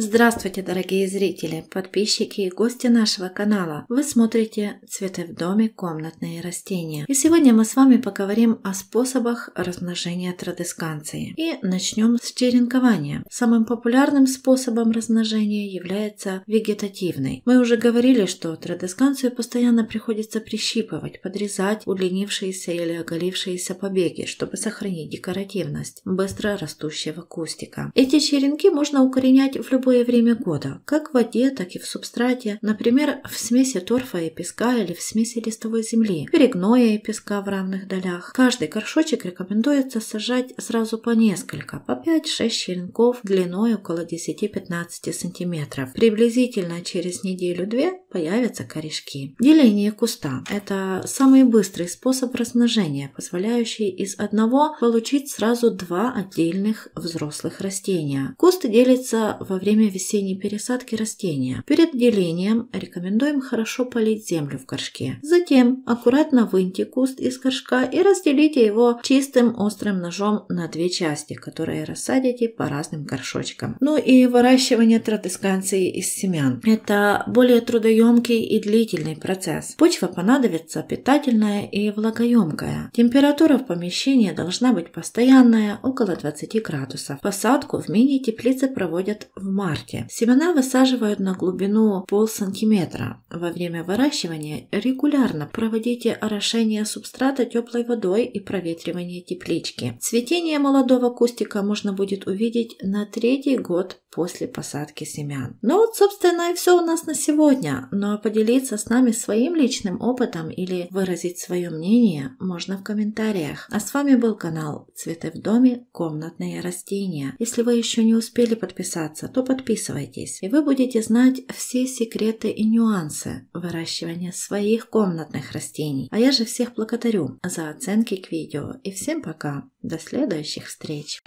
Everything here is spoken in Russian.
Здравствуйте, дорогие зрители, подписчики и гости нашего канала. Вы смотрите «Цветы в доме. Комнатные растения». И сегодня мы с вами поговорим о способах размножения традесканции. И начнем с черенкования. Самым популярным способом размножения является вегетативный. Мы уже говорили, что традесканцию постоянно приходится прищипывать, подрезать удлинившиеся или оголившиеся побеги, чтобы сохранить декоративность быстро растущего кустика. Эти черенки можно укоренять в любом время года, как в воде, так и в субстрате, например, в смеси торфа и песка или в смеси листовой земли, перегноя и песка в равных долях. Каждый горшочек рекомендуется сажать сразу по несколько, по 5-6 черенков длиной около 10-15 см. Приблизительно через неделю-две появятся корешки. Деление куста – это самый быстрый способ размножения, позволяющий из одного получить сразу два отдельных взрослых растения. Куст делится во время весенней пересадки растения. Перед делением рекомендуем хорошо полить землю в горшке. Затем аккуратно выньте куст из горшка и разделите его чистым острым ножом на две части, которые рассадите по разным горшочкам. Ну и выращивание традесканции из семян. Это более трудоемкий и длительный процесс. Почва понадобится питательная и влагоемкая. Температура в помещении должна быть постоянная, около 20 градусов. Посадку в мини-теплице проводят в марте. Семена высаживают на глубину полсантиметра. Во время выращивания регулярно проводите орошение субстрата теплой водой и проветривание теплички. Цветение молодого кустика можно будет увидеть на третий год после посадки семян. Ну вот, собственно, и все у нас на сегодня. Ну а поделиться с нами своим личным опытом или выразить свое мнение можно в комментариях. А с вами был канал «Цветы в доме. Комнатные растения». Если вы еще не успели подписаться, то подписывайтесь, и вы будете знать все секреты и нюансы выращивания своих комнатных растений. А я же всех благодарю за оценки к видео. И всем пока. До следующих встреч.